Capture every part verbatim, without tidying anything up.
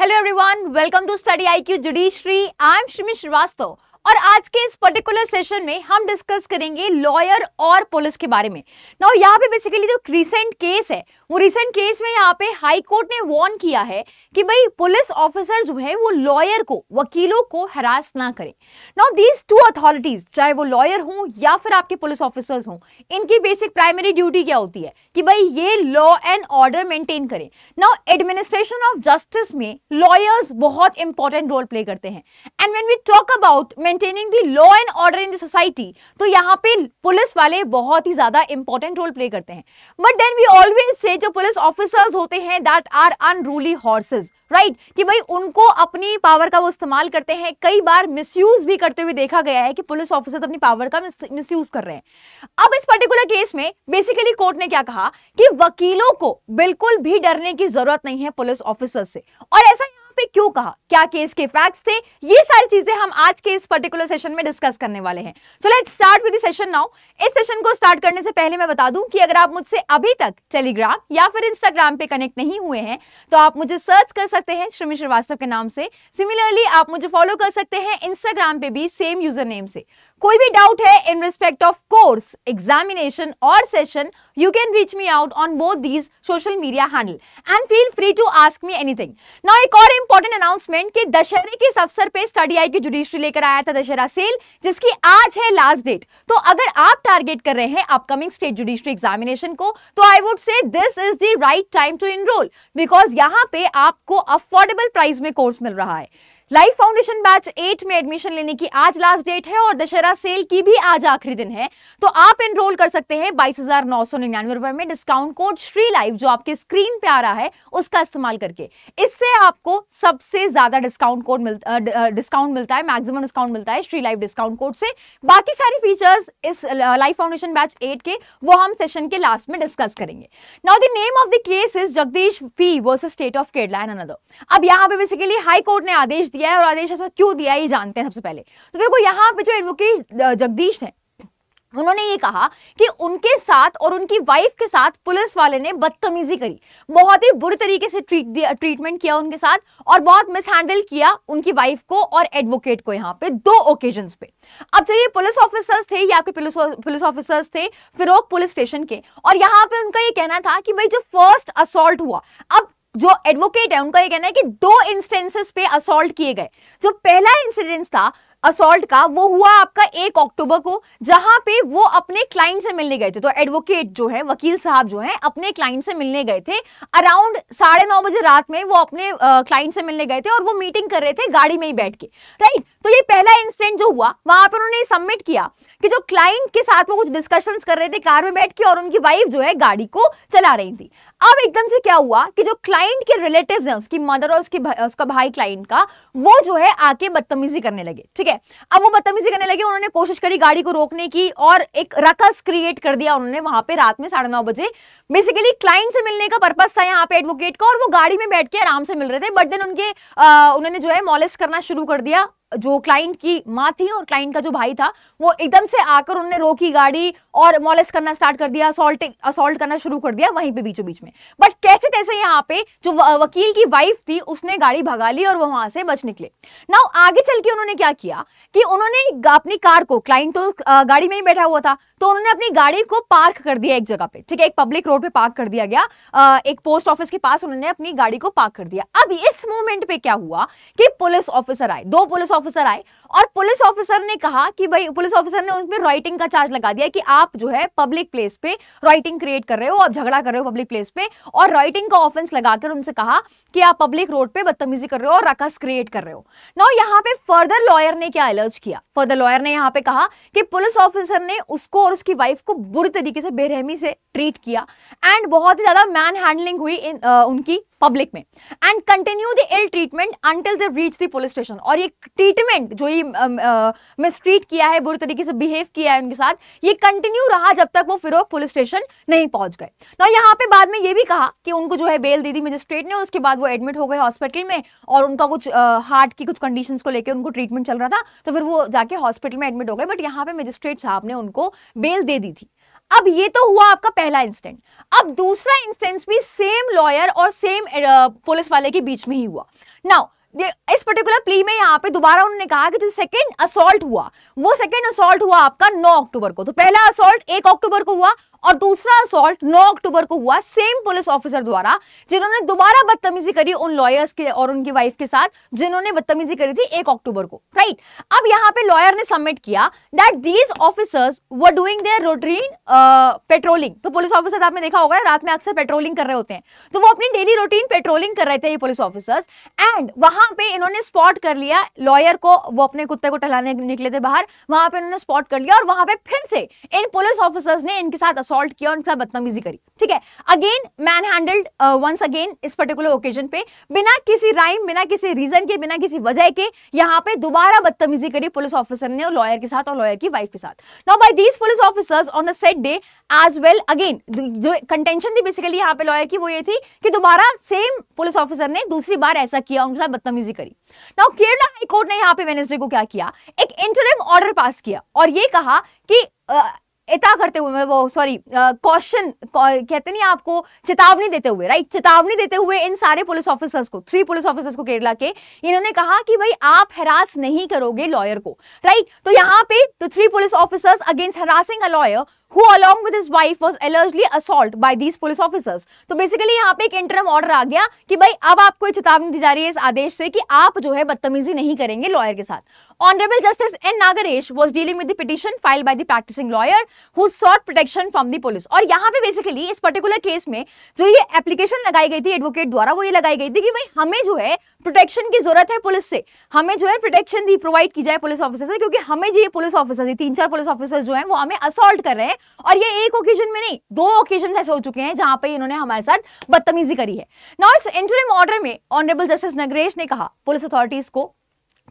Hello everyone, welcome to study IQ judiciary. I am Shrimish Srivastava और आज के इस पर्टिकुलर सेशन में हम डिस्कस करेंगे लॉयर और पुलिस के बारे में। नाउ यहाँ पे बेसिकली जो रिसेंट केस है, वो रिसेंट केस में यहाँ पे हाई कोर्ट ने वार्न किया है कि भाई पुलिस ऑफिसर जो है वो लॉयर को, वकीलों को हरास ना करें। नाउ दीज टू अथॉरिटीज, चाहे वो लॉयर हों या फिर आपके पुलिस ऑफिसर्स हों, इनकी बेसिक प्राइमरी ड्यूटी क्या होती है कि भाई ये लॉ एंड ऑर्डर मेंटेन करें। नाउ एडमिनिस्ट्रेशन ऑफ जस्टिस में लॉयर्स बहुत इंपॉर्टेंट रोल प्ले करते हैं and when we talk about maintaining the law and order in the society, तो यहाँ पे पुलिस वाले बहुत ही ज्यादा इंपॉर्टेंट रोल प्ले करते हैं। But then we always say जो पुलिस ऑफिसर्स होते हैं that are unruly horses, right, कि भाई उनको अपनी पावर का वो इस्तेमाल करते हैं, कई बार मिसयूज भी करते हुए देखा गया है कि पुलिस ऑफिसर्स अपनी पावर का मिसयूज कर रहे हैं। अब इस पर्टिकुलर केस में बेसिकली कोर्ट ने क्या कहा कि वकीलों को बिल्कुल भी डरने की जरूरत नहीं है पुलिस ऑफिसर्स से। और ऐसा पे क्यों कहा, क्या केस के फैक्ट्स थे, ये सारी चीजें हम आज के इस पर्टिकुलर सेशन में डिस्कस करने वाले हैं। So let's start with the session now. इस सेशन को स्टार्ट करने से पहले मैं बता दूं कि अगर आप मुझसे अभी तक टेलीग्राम या फिर इंस्टाग्राम पे कनेक्ट नहीं हुए हैं तो आप मुझे सर्च कर सकते हैं श्रीमिश श्रीवास्तव के नाम से। सिमिलरली आप मुझे फॉलो कर सकते हैं इंस्टाग्राम पे भी सेम यूजर नेम से। कोई भी डाउट है in respect of course, examination और session, you can reach me out on both these social media handle and feel free to ask me anything. Now एक और इंपॉर्टेंट अनाउंसमेंट कि दशहरे के इस अवसर पे स्टडी आई की जुडिशरी लेकर आया था दशहरा सेल, जिसकी आज है लास्ट डेट। तो अगर आप टारगेट कर रहे हैं अपकमिंग स्टेट जुडिशरी एग्जामिनेशन को, तो I would say this is the right time to enrol, because यहाँ पे आपको अफोर्डेबल प्राइस में कोर्स मिल रहा है। लाइफ फाउंडेशन बैच एट में एडमिशन लेने की आज लास्ट डेट है और दशहरा सेल की भी आज आखिरी दिन है, तो आप एनरोल कर सकते हैं बाईस हजार नौ सौ निन्यानवे रुपए में डिस्काउंट कोड श्री लाइफ जो आपके स्क्रीन पे आ रहा है उसका इस्तेमाल करके। इससे आपको सबसे ज्यादा डिस्काउंट कोड डिस्काउंट मिलता है, मैक्सिमम डिस्काउंट मिलता है श्री लाइफ डिस्काउंट कोड से। बाकी सारी फीचर्स इस लाइफ फाउंडेशन बैच एट के वो हम सेशन के लास्ट में डिस्कस करेंगे। Now the name of the case is Jagdish P versus state of Kerala and another. अब यहाँ पे बेसिकली हाई कोर्ट ने आदेश दिया है और आदेश ऐसा क्यों दिया ये जानते हैं सबसे पहले। तो देखो यहाँ पे जो एडवोकेट जगदीश हैं उन्होंने ये कहा कि उनके साथ और उनकी वाइफ के साथ पुलिस वाले ने बदतमीजी करी, बहुत ही बुरे तरीके से ट्रीट दिया, ट्रीटमेंट किया उनके साथ और बहुत मिसहैंडल किया उनकी वाइफ को और एडवोकेट को यहाँ पे दो ओकेजन्स पे। अब चाहिए पुलिस ऑफिसर्स थे या आपके पुलिस ऑफिसर्स थे फिरोक पुलिस स्टेशन के, और यहाँ पे उनका ये कहना था कि भाई जो फर्स्ट असॉल्ट हुआ, अब जो एडवोकेट है उनका ये कहना है कि दो इंस्टेंसेस पे असॉल्ट किए गए। जो पहला इंसिडेंस था असॉल्ट का वो हुआ आपका एक अक्टूबर को, जहां पे वो अपने क्लाइंट से मिलने गए थे। तो एडवोकेट जो है, वकील साहब जो है, अपने क्लाइंट से मिलने गए थे अराउंड साढ़े नौ बजे रात में, वो अपने क्लाइंट से मिलने गए थे और वो मीटिंग कर रहे थे गाड़ी में ही बैठ के, राइट। तो ये पहला इंसिडेंट जो हुआ, वहां पर उन्होंने सबमिट किया कि जो क्लाइंट के साथ वो कुछ डिस्कशन कर रहे थे कार में बैठ के और उनकी वाइफ जो है गाड़ी को चला रही थी। अब एकदम से क्या हुआ कि जो क्लाइंट के रिलेटिव्स हैं, उसकी मदर और उसकी भाई, उसका भाई क्लाइंट का, वो जो है आके बदतमीजी करने लगे, ठीक है। अब वो बदतमीजी करने लगे, उन्होंने कोशिश करी गाड़ी को रोकने की और एक रकस क्रिएट कर दिया उन्होंने वहां पे रात में साढ़े नौ बजे। बेसिकली क्लाइंट से मिलने का पर्पस था यहाँ पे एडवोकेट का और वो गाड़ी में बैठ के आराम से मिल रहे थे, बट देन उनके आ, उन्होंने जो है मॉलेस्ट करना शुरू कर दिया। जो क्लाइंट की माँ थी और क्लाइंट का जो भाई था वो एकदम से आकर उन्होंने रोकी गाड़ी और मॉलेस्ट करना स्टार्ट कर दिया, असॉल्ट असॉल्ट करना शुरू कर दिया वहीं पे बीचों बीच में। बट कैसे तैसे यहाँ पे जो वकील की वाइफ थी उसने गाड़ी भगा ली और वो वहां से बच निकले। नाउ आगे चल के उन्होंने क्या किया कि उन्होंने अपनी कार को, क्लाइंट तो गाड़ी में ही बैठा हुआ था, तो उन्होंने अपनी गाड़ी को पार्क कर दिया एक जगह पे, ठीक है, एक पब्लिक रोड पे पार्क कर दिया गया, एक पोस्ट ऑफिस के पास उन्होंने अपनी गाड़ी को पार्क कर दिया। अब इस मोमेंट पे क्या हुआ कि पुलिस ऑफिसर आए, दो पुलिस ऑफिसर आए और पुलिस ऑफिसर ने कहा कि भाई, पुलिस ऑफिसर ने उनमें रॉइटिंग का चार्ज लगा दिया कि आप जो है पब्लिक प्लेस पे रॉइटिंग क्रिएट कर रहे हो, आप झगड़ा कर रहे हो पब्लिक प्लेस पे, और रॉइटिंग का ऑफेंस लगाकर उनसे कहा कि आप पब्लिक रोड पे बदतमीजी कर रहे हो और रकस क्रिएट कर रहे हो। नाउ यहाँ पे फर्दर लॉयर ने क्या अलर्ज किया, फर्दर लॉयर ने यहाँ पे कहा कि पुलिस ऑफिसर ने उसको और उसकी वाइफ को बुरी तरीके से बेरहमी से ट्रीट किया एंड बहुत ही ज्यादा मैन हैंडलिंग हुई इन, आ, उनकी पब्लिक में, and continue the ill treatment until they reach the police station. और ये ट्रीटमेंट जो ये मिसट्रीट किया है, बुरी तरीके से बिहेव किया है उनके साथ, ये कंटिन्यू रहा जब तक वो फिरोक पुलिस स्टेशन नहीं पहुंच गए। ना यहाँ पे बाद में ये भी कहा कि उनको जो है बेल दी थी मजिस्ट्रेट ने, उसके बाद वो एडमिट हो गए हॉस्पिटल में और उनका कुछ हार्ट की कुछ कंडीशन को लेकर उनको ट्रीटमेंट चल रहा था, तो फिर वो जाके हॉस्पिटल में एडमिट हो गए, बट यहाँ पे मजिस्ट्रेट साहब ने उनको बेल दे दी थी। अब ये तो हुआ आपका पहला इंस्टेंट। अब दूसरा इंस्टेंस भी सेम लॉयर और सेम पुलिस वाले के बीच में ही हुआ। नाउ इस पर्टिकुलर प्ली में यहाँ पे दोबारा उन्होंने कहा कि जो सेकेंड असॉल्ट हुआ वो सेकेंड असॉल्ट हुआ आपका नौ अक्टूबर को। तो पहला असॉल्ट एक अक्टूबर को हुआ और दूसरा असॉल्ट नौ अक्टूबर को हुआ सेम पुलिस ऑफिसर द्वारा, जिन्होंने दोबारा बदतमीजी करी उन लॉयर्स के और उनकी वाइफ के साथ जिन्होंने बदतमीजी करी थी एक अक्टूबर को। Right right? अब यहाँ पे लॉयर ने सबमिट किया that these officers were doing their routine patrolling. तो पुलिस ऑफिसर आपने देखा होगा रात में अक्सर पेट्रोलिंग कर रहे होते हैं, तो वो अपनी डेली रूटीन पेट्रोलिंग कर रहे थे ये पुलिस ऑफिसर्स। एंड वहां पे इन्होंने स्पॉट कर लिया लॉयर को, वो अपने कुत्ते को टहलाने निकले थे बाहर, वहां पे इन्होंने स्पॉट कर लिया और वहां पे फिर से इन पुलिस ऑफिसर्स ने इनके साथ assault किया और उनके साथ बदतमीजी करी। ठीक है, again manhandled once again इस पर्टिकुलर ओकेजन पे बिना किसी राइम, बिना किसी रीजन के, बिना किसी वजह के यहाँ पे दोबारा बदतमीजी करी पुलिस ऑफिसर ने लॉयर के साथ और लॉयर की वाइफ के साथ। Now by these police officers on the set day as well, again जो कंटेंशन थी बेसिकली यहाँ पे लॉयर की वो ये थी कि दोबारा सेम पुलिस ऑफिसर ने दूसरी बार ऐसा किया, उनके साथ बदतमीजी करी। नाउ केरला हाई कोर्ट ने यहाँ पे वेडनेसडे को क्या किया, एक इंटरिम ऑर्डर पास किया और ये कहा कि uh, इता करते हुए मैं वो सॉरी क्वेश्चन कहते नहीं आपको, चेतावनी देते हुए, राइट चेतावनी देते हुए इन सारे पुलिस ऑफिसर्स को, थ्री पुलिस ऑफिसर्स को केरला के, इन्होंने कहा कि भाई आप हरास नहीं करोगे लॉयर को। Right right? तो यहाँ पे तो three police officers against harassing a lawyer who along with his wife was allegedly assaulted by these police officers। तो basically यहाँ पे एक interim order आ गया कि भाई अब आपको ये चेतावनी दी जा रही है इस आदेश से कि आप जो है बदतमीजी नहीं करेंगे लॉयर के साथ। Honorable Justice N Nagaresh was dealing with the petition filed by the practicing lawyer who sought protection from the police। और यहाँ पे basically इस particular case में जो ये application लगाई गई थी advocate द्वारा, वो ये लगाई गई थी कि भाई हमें जो है protection की जरूरत है पुलिस से, हमें जो है protection दी प्रोवाइड की जाए पुलिस ऑफिसर से, क्योंकि हमें जो ये पुलिस ऑफिसर तीन चार पुलिस ऑफिसर जो है वो हमें असॉल्ट कर रहे हैं और ये एक ओकेजन में नहीं, दो ओकेजन ऐसे हो चुके हैं जहां पे इन्होंने हमारे साथ बदतमीजी करी है। नाउ इस इंटरिम ऑर्डर में ऑनरेबल जस्टिस नगरेश ने कहा पुलिस अथॉरिटीज को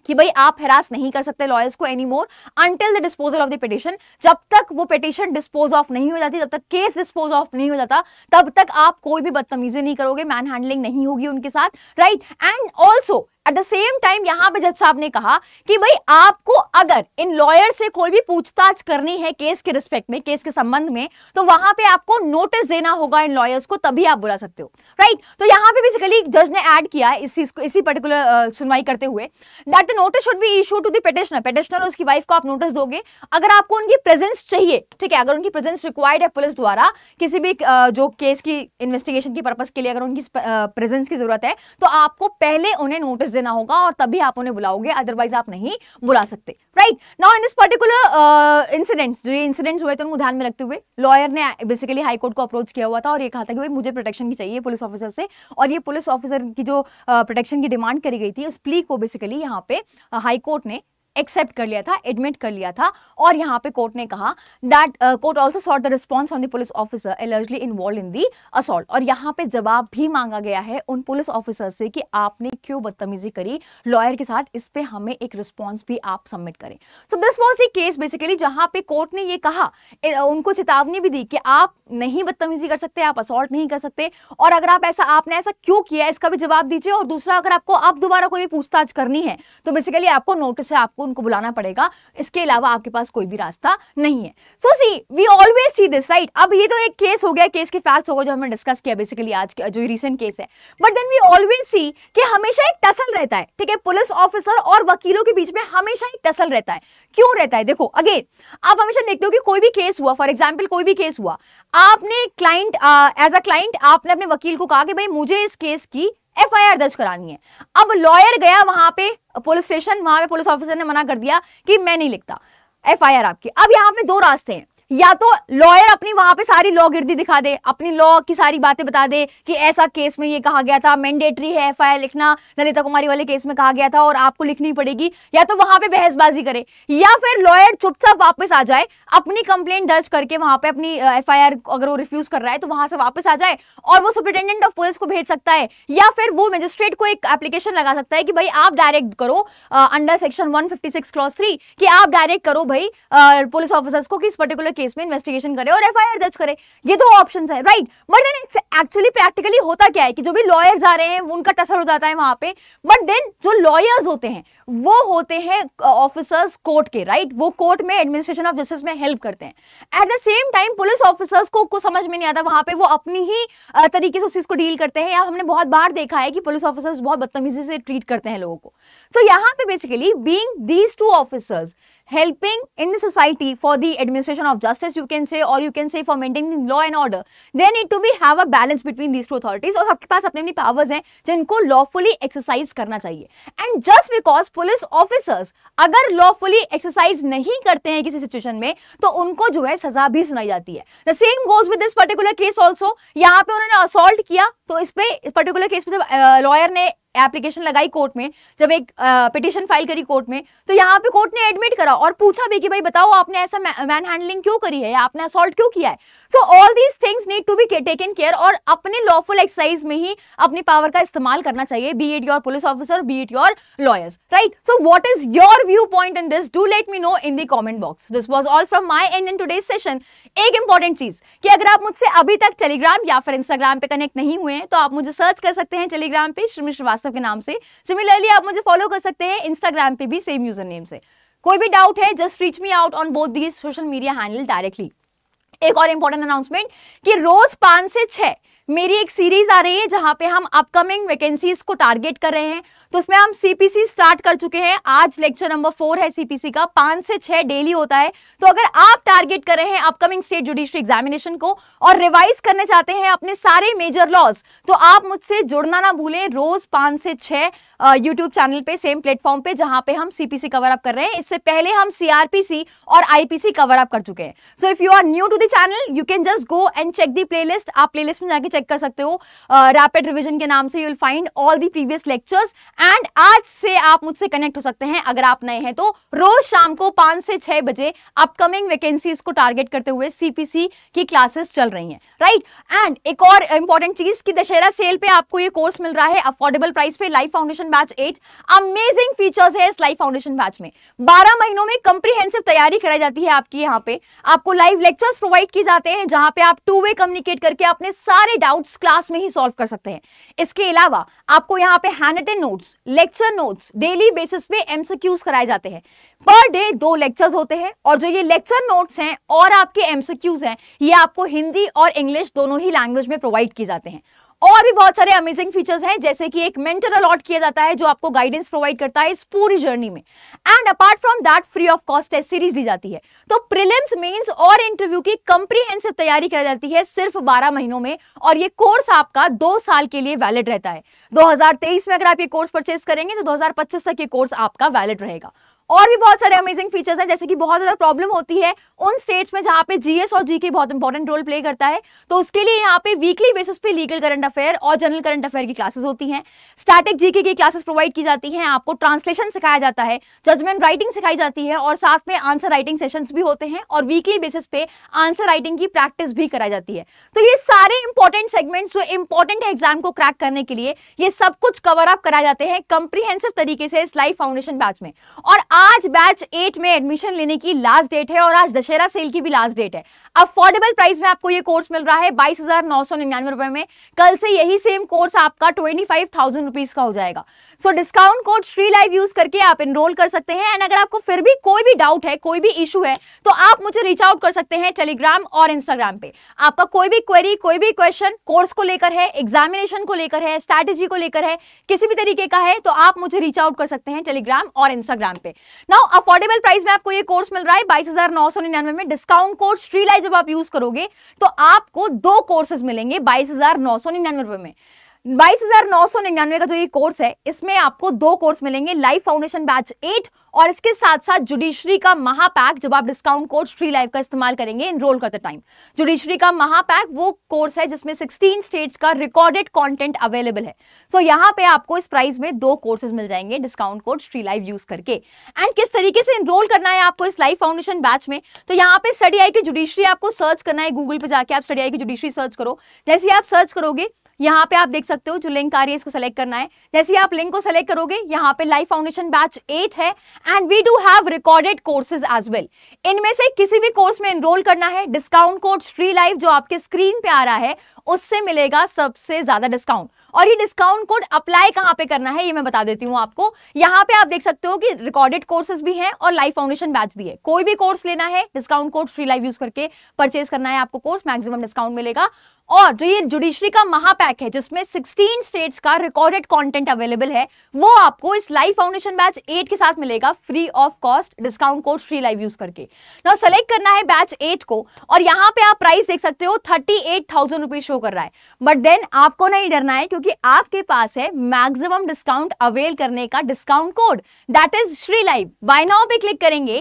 कि भाई आप हरास नहीं कर सकते लॉयर्स को any more until the disposal of the petition. जब तक वो पिटिशन डिस्पोज ऑफ नहीं हो जाती, जब तक केस डिस्पोज ऑफ नहीं हो जाता, तब तक आप कोई भी बदतमीजी नहीं करोगे, मैन हैंडलिंग नहीं होगी उनके साथ। Right and also at the same time यहाँ पे जज साहब ने कहा कि भाई आपको अगर इन लॉयर से कोई भी पूछताछ करनी है केस के रिस्पेक्ट में, केस के संबंध में, तो वहां पे आपको नोटिस देना होगा इन लॉयर्स को, तभी आप बुला सकते हो। Right right? तो यहाँ पे बेसिकली जज ने ऐड किया इस चीज को, इसी पर्टिकुलर सुनवाई करते हुए that the notice should be issue to the petitioner. Petitioner उसकी वाइफ को आप नोटिस दोगे अगर आपको उनकी प्रेजेंस चाहिए। ठीक है, अगर उनकी प्रेजेंस रिक्वायर्ड है पुलिस द्वारा किसी भी जो केस की इन्वेस्टिगेशन के पर्पज के लिए अगर उनकी प्रेजेंस की जरूरत है तो आपको पहले उन्हें नोटिस देना होगा और तभी आप उन्हें बुलाओगे, अदरवाइज आप नहीं बुला सकते। Right now in this particular incidents, जो ये इंसिडेंट्स हुए थे उनको ध्यान में रखते हुए लॉयर ने बेसिकली हाई कोर्ट को अप्रोच किया हुआ था और ये कहा था कि भाई मुझे प्रोटेक्शन की चाहिए पुलिस ऑफिसर से, और ये पुलिस ऑफिसर की जो प्रोटेक्शन uh, की डिमांड करी गई थी उस प्ली को बेसिकली यहाँ पे हाई कोर्ट ने एक्सेप्ट कर लिया था, एडमिट कर लिया था। और यहाँ पे कोर्ट ने कहा that court also sought the response from the police officer allegedly involve in the assault. और यहाँ पे जवाब भी मांगा गया है उन पुलिस ऑफिसर से कि आपने क्यों बदतमीजी करी लॉयर के साथ, इस पे हमें एक रिस्पॉन्स भी आप सबमिट करें। So this was the case basically जहाँ पे कोर्ट ने ये कहा, उनको चेतावनी भी दी कि आप नहीं बदतमीजी कर सकते, आप असॉल्ट नहीं कर सकते, और अगर आप ऐसा आपने ऐसा क्यों किया इसका भी जवाब दीजिए, और दूसरा अगर आपको अब दोबारा कोई भी पूछताछ करनी है तो बेसिकली आपको नोटिस है, आपको उनको बुलाना पड़ेगा, इसके अलावा आपके पास कोई भी रास्ता नहीं है। So see we always see this right. अब ये तो एक केस हो गया, केस के फैक्ट्स हो गए जो हमने डिस्कस किया बेसिकली आज जो रीसेंट केस है, but then we always see कि हमेशा एक टसल रहता है। ठीक है, पुलिस ऑफिसर और वकीलों के बीच में हमेशा एक टसल रहता है। क्यों रहता है? देखो अगेन, आप हमेशा देखते हो कि कोई भी केस हुआ, फॉर एग्जाम्पल कोई भी केस हुआ, आपने क्लाइंट एज अ क्लाइंट आपने अपने वकील को कहा कि भाई मुझे इस केस की एफ आई आर दर्ज करानी है। अब लॉयर गया वहां पे पुलिस स्टेशन, वहां पे पुलिस ऑफिसर ने मना कर दिया कि मैं नहीं लिखता एफ आई आर आपकी। अब यहाँ पे दो रास्ते हैं, या तो लॉयर अपनी वहां पे सारी लॉ गिरदी दिखा दे, अपनी लॉ की सारी बातें बता दे कि ऐसा केस में ये कहा गया था, मैंडेटरी है एफ आई आर लिखना, ललिता कुमारी वाले केस में कहा गया था और आपको लिखनी पड़ेगी, या तो वहां पे बहसबाजी करे, या फिर लॉयर चुपचाप वापस आ जाए अपनी कंप्लेंट दर्ज करके, वहां पे अपनी एफ आई आर अगर वो रिफ्यूज कर रहा है तो वहां से वापस आ जाए और वो सुप्रिटेंडेंट ऑफ पुलिस को भेज सकता है, या फिर वो मजिस्ट्रेट को एक एप्लीकेशन लगा सकता है कि भाई आप डायरेक्ट करो under section one fifty six clause three कि आप डायरेक्ट करो भाई पुलिस ऑफिसर्स को किस पर्टिकुलर केस में इन्वेस्टिगेशन करे और एफ आई आर दर्ज करे। ये दो ऑप्शंस है right, but then actually practically होता क्या है कि जो भी लॉयर्स आ रहे हैं उनका टसल हो जाता है वहां पे, बट देन जो लॉयर्स होते हैं वो होते हैं ऑफिसर्स कोर्ट के, राइट, वो कोर्ट में एडमिनिस्ट्रेशन ऑफ जस्टिस में हेल्प करते हैं। At the same time police officers को कुछ समझ में नहीं आता, वहां पे वो अपनी ही तरीके से उस चीज को डील करते हैं, या हमने बहुत बार देखा है कि पुलिस ऑफिसर्स बहुत बदतमीजी से ट्रीट करते हैं लोगों को। सो so, यहाँ पे basically being these two officers helping in the society for the administration of justice, you can say, or you can say for maintaining law and order, they need to be have a balance between these two authorities। और सबके पास अपने अपनी powers हैं जिनको lawfully exercise करना चाहिए। And just because police officers अगर lawfully exercise नहीं करते हैं किसी situation में, तो उनको जो है सजा भी सुनाई जाती है। The same goes with this particular case also। यहाँ पे उन्होंने assault किया, तो इस पे particular case पे जब lawyer ने एप्लीकेशन लगाई कोर्ट में, जब एक पिटिशन फाइल करी कोर्ट में, तो यहाँ पे कोर्ट ने एडमिट करा और पूछा भी कि भाई बताओ आपने ऐसा मैन हैंडलिंग क्यों करी है, आपने असॉल्ट क्यों किया है। So all these things need to be taken care, और अपने लॉफुल एक्सरसाइज में ही अपनी पावर का इस्तेमाल करना चाहिए, be it your police officer, be it your lawyers, right. So what is your view point in this, do let me know in the comment box. This was all from my end in today's session. एक important चीज कि अगर आप मुझसे अभी तक Telegram या फिर इंस्टाग्राम पे कनेक्ट नहीं हुए हैं, तो आप मुझे सर्च कर सकते हैं टेलीग्राम पे श्रीमिश श्रीवास्तव के नाम से। सिमिलरली आप मुझे फॉलो कर सकते हैं इंस्टाग्राम पे भी सेम यूजर नेम से। कोई भी डाउट है just reach me out on both these social media handle directly. एक और इंपॉर्टेंट अनाउंसमेंट कि रोज पांच से छह मेरी एक सीरीज आ रही है जहां पे हम अपकमिंग वैकेंसीज को टारगेट कर रहे हैं। तो उसमें हम सीपीसी स्टार्ट कर चुके हैं, आज लेक्चर नंबर फोर है सीपीसी का, पांच से छह डेली होता है। तो अगर आप टारगेट कर रहे हैं अपकमिंग स्टेट जुडिशरी एग्जामिनेशन को और रिवाइज करने चाहते हैं अपने सारे मेजर लॉज, तो आप मुझसे जुड़ना ना भूलें रोज पांच से छह यूट्यूब चैनल पे, सेम प्लेटफॉर्म पे जहां पे हम सीपीसी कवर अप कर रहे हैं। इससे पहले हम सीआरपीसी और आईपीसी कवर अप कर चुके हैं। So if you are new to the channel you can just go and check the playlist, आप प्लेलिस्ट में जाके चेक कर सकते हो रैपिड रिवीजन के नाम से। You will find all the previous lectures. And आज से आप मुझसे कनेक्ट हो सकते हैं अगर आप नए हैं तो। रोज शाम को पांच से छह बजे अपकमिंग वैकेंसीज को टारगेट करते हुए सीपीसी की क्लासेस चल रही हैं, राइट। एंड एक और इंपॉर्टेंट चीज कि दशहरा सेल पे आपको ये कोर्स मिल रहा है अफोर्डेबल प्राइस पे, life foundation batch eight. Amazing features है इस लाइफ फाउंडेशन बैच में, बारह महीनों में कंप्रीहेंसिव तैयारी कराई जाती है आपकी। यहाँ पे आपको लाइव लेक्चर्स प्रोवाइड किए जाते हैं जहां पे आप टू वे कम्युनिकेट करके अपने सारे डाउट्स क्लास में ही सॉल्व कर सकते हैं। इसके अलावा आपको यहाँ पे handwritten notes, lecture notes daily basis पे एमसीक्यूज कराए जाते हैं। पर डे दो लेक्चर्स होते हैं, और जो ये लेक्चर नोट्स हैं और आपके एमसीक्यूज हैं ये आपको हिंदी और इंग्लिश दोनों ही लैंग्वेज में प्रोवाइड किए जाते हैं। और भी बहुत सारे अमेजिंग फीचर्स हैं, जैसे कि एक मेंटर अलॉट किया जाता है जो आपको गाइडेंस प्रोवाइड करता है इस पूरी जर्नी में। And apart from that free of cost test series दी जाती है। तो प्रीलिम्स, मेंस और इंटरव्यू की कंप्रीहेंसिव तैयारी कराई जाती है सिर्फ बारह महीनों में, और ये कोर्स आपका दो साल के लिए वैलिड रहता है। दो हजार तेईस में अगर आप ये कोर्स परचेस करेंगे तो दो हजार पच्चीस तक ये कोर्स आपका वैलिड रहेगा। और भी बहुत सारे अमेजिंग फीचर्स हैं, जैसे कि बहुत ज्यादा प्रॉब्लम होती है उन स्टेट्स में जहां पे जीएस और जीके बहुत इंपॉर्टेंट रोल प्ले करता है, तो उसके लिए यहाँ पे वीकली बेसिस पे लीगल करंट अफेयर और जनरल करंट अफेयर की क्लासेस होती हैं। स्टैटिक जीके की क्लासेस प्रोवाइड की जाती हैं, आपको ट्रांसलेशन सिखाया जाता है, जजमेंट राइटिंग सिखाई जाती है, और साथ में आंसर राइटिंग सेशंस भी होते हैं, और वीकली बेसिस पे आंसर राइटिंग की प्रैक्टिस भी कराई जाती है। तो ये सारे इंपॉर्टेंट सेगमेंट्स जो इंपॉर्टेंट है एग्जाम को क्रैक करने के लिए, ये सब कुछ कवर अप कराए जाते हैं कंप्रीहेंसिव तरीके से इस लाइफ फाउंडेशन बैच में। और आज बैच एट में एडमिशन लेने की लास्ट डेट है, और आज दशहरा सेल की भी लास्ट डेट है। अफोर्डेबल प्राइस में आपको ये कोर्स मिल रहा है बाईस हजार नौ सौ निन्यानवे रुपए में। कल से यही सेम कोर्स आपका ट्वेंटी फाइव थाउजेंड रुपीज का हो जाएगा। So discount code Shri live use करके आप एनरोल कर सकते हैं। एंड अगर आपको फिर भी कोई भी डाउट है, कोई भी इशू है, तो आप मुझे रीच आउट कर सकते हैं टेलीग्राम और इंस्टाग्राम पे। आपका कोई भी क्वेरी, कोई भी क्वेश्चन कोर्स को लेकर है, एग्जामिनेशन को लेकर है, स्ट्रैटेजी को लेकर है, किसी भी तरीके का है, तो आप मुझे रीच आउट कर सकते हैं टेलीग्राम और इंस्टाग्राम पे। नाउ अफोर्डेबल प्राइस में आपको ये कोर्स मिल रहा है बाईस हजार नौ सौ निन्यानवे में। डिस्काउंट कोड श्रीलाई जब आप यूज करोगे तो आपको दो कोर्सेज मिलेंगे बाईस हजार नौ सौ निन्यानवे रुपए में। बाईस हजार नौ सौ निन्यानवे का जो ये कोर्स है, इसमें आपको दो कोर्स मिलेंगे, लाइफ फाउंडेशन बैच एट और इसके साथ साथ जुडिशरी का महापैक। जब आप डिस्काउंट कोड श्री लाइव का इस्तेमाल करेंगे एनरोल करते टाइम, जुडिशरी का महापैक वो कोर्स है जिसमें सोलह स्टेट्स का रिकॉर्डेड कंटेंट अवेलेबल है। सो so, यहाँ पे आपको इस प्राइस में दो कोर्सेज मिल जाएंगे discount code Shri live use करके। एंड किस तरीके से एनरोल करना है आपको इस लाइव फाउंडेशन बैच में, तो यहाँ पे स्टडी आई क्यू जुडिशरी आपको सर्च करना है। गूगल पे जाके आप study I Q judiciary search करो। जैसे आप सर्च करोगे यहाँ पे आप देख सकते हो जो लिंक आ रही है इसको सेलेक्ट करना है। जैसे आप लिंक को सेलेक्ट करोगे यहाँ पे लाइफ फाउंडेशन बैच एट है and we do have recorded courses as well. इनमें से किसी भी कोर्स में एनरोल करना है, डिस्काउंट कोड श्री लाइफ जो आपके स्क्रीन पे आ रहा है उससे मिलेगा सबसे ज्यादा डिस्काउंट। और ये डिस्काउंट कोड अप्लाई कहाँ पे करना है ये मैं बता देती हूँ आपको। यहाँ पे आप देख सकते हो कि रिकॉर्डेड कोर्सेज भी हैं और लाइफ फाउंडेशन बैच भी है। कोई भी कोर्स लेना है discount code free live use करके परचेज करना है आपको कोर्स, मैक्सिमम डिस्काउंट मिलेगा। और जो ये जुडिशरी का महापैक है जिसमें सोलह स्टेट्स का रिकॉर्डेड कंटेंट अवेलेबल है वो आपको इस लाइफ फाउंडेशन बैच एट के साथ मिलेगा free of cost, discount code free live use करके। नाउ सेलेक्ट करना है बैच एट को और यहाँ पे आप प्राइस देख सकते हो thirty eight thousand rupees show कर रहा है। बट देन आपको नहीं डरना है क्योंकि आपके पास है मैक्सिमम डिस्काउंट अवेल करने का discount code that is Shri live. Buy now पे क्लिक करेंगे,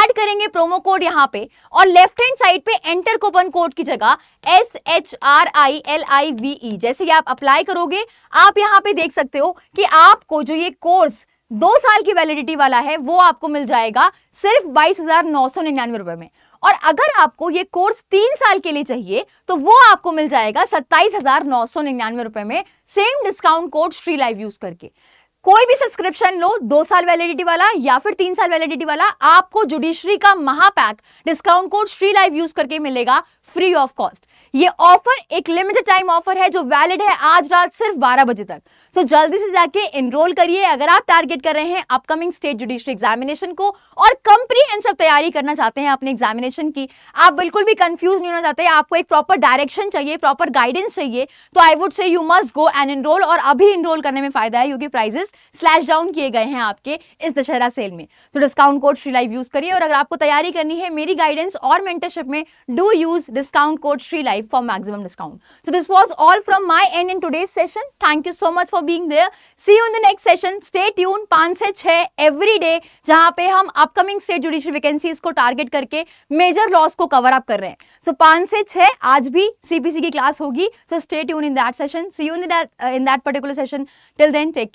ऐड करेंगे प्रोमो कोड यहाँ पे और लेफ्ट हैंड साइड पे एंटर कूपन कोड की जगह S H R I L I V E जैसे कि आप अप्लाई करोगे आप यहाँ पे देख सकते हो कि आपको जो ये कोर्स दो साल की वैलिडिटी वाला है वो आपको मिल जाएगा सिर्फ बाईस हजार नौ सौ निन्यानवे रुपए में। और अगर आपको ये कोर्स तीन साल के लिए चाहिए तो वो आपको मिल जाएगा सत्ताईस हजार नौ सौ निन्यानवे रुपए में same discount code free live use करके। कोई भी सब्सक्रिप्शन लो, दो साल वैलिडिटी वाला या फिर तीन साल वैलिडिटी वाला, आपको जुडिशरी का महापैक discount code Shri live use करके मिलेगा फ्री ऑफ कॉस्ट। ये ऑफर एक लिमिटेड टाइम ऑफर है जो वैलिड है आज रात सिर्फ बारह बजे तक। सो so, जल्दी से जाके एनरोल करिए अगर आप टारगेट कर रहे हैं अपकमिंग स्टेट जुडिशरी एग्जामिनेशन को और कॉम्प्रिहेंसिव तैयारी करना चाहते हैं अपने एग्जामिनेशन की। आप बिल्कुल भी कंफ्यूज नहीं होना चाहते, आपको एक प्रॉपर डायरेक्शन चाहिए, प्रॉपर गाइडेंस चाहिए, तो I would say you must go and enrol. और अभी एनरोल करने में फायदा है क्योंकि प्राइजेस स्लैश डाउन किए गए हैं आपके इस दशहरा सेल में। तो discount code Shri live use करिए और अगर आपको तैयारी करनी है मेरी गाइडेंस और मेंटरशिप में do use discount code SHRILIFE for maximum discount. So this was all from my end in today's session. Thank you so much for being there. See you in the next session. Stay tuned. पाँच से छः every day जहाँ पे हम upcoming state judiciary vacancies को target करके major laws को cover up कर रहे हैं. So पाँच से छः आज भी C P C की class होगी. So stay tuned in that session. See you in that uh, in that particular session. Till then take care.